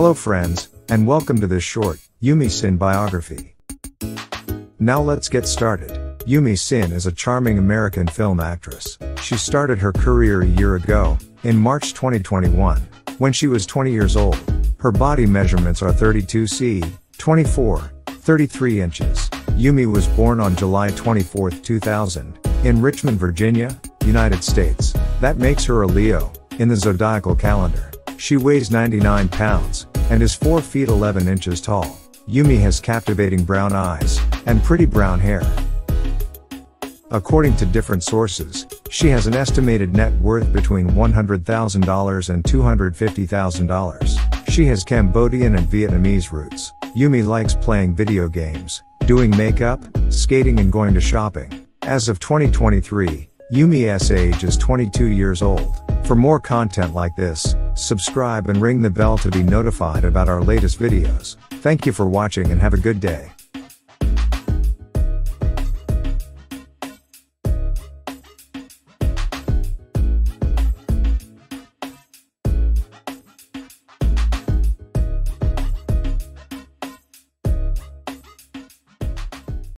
Hello friends, and welcome to this short, Yumi Sin biography. Now let's get started. Yumi Sin is a charming American film actress. She started her career a year ago, in March 2021, when she was 20 years old. Her body measurements are 32 cm, 24, 33 inches. Yumi was born on July 24, 2000, in Richmond, Virginia, United States. That makes her a Leo, in the zodiacal calendar. She weighs 99 pounds, and is 4 feet 11 inches tall. Yumi has captivating brown eyes, and pretty brown hair. According to different sources, she has an estimated net worth between $100,000 and $250,000. She has Cambodian and Vietnamese roots. Yumi likes playing video games, doing makeup, skating and going to shopping. As of 2023, Yumi's age is 22 years old. For more content like this, subscribe and ring the bell to be notified about our latest videos. Thank you for watching and have a good day.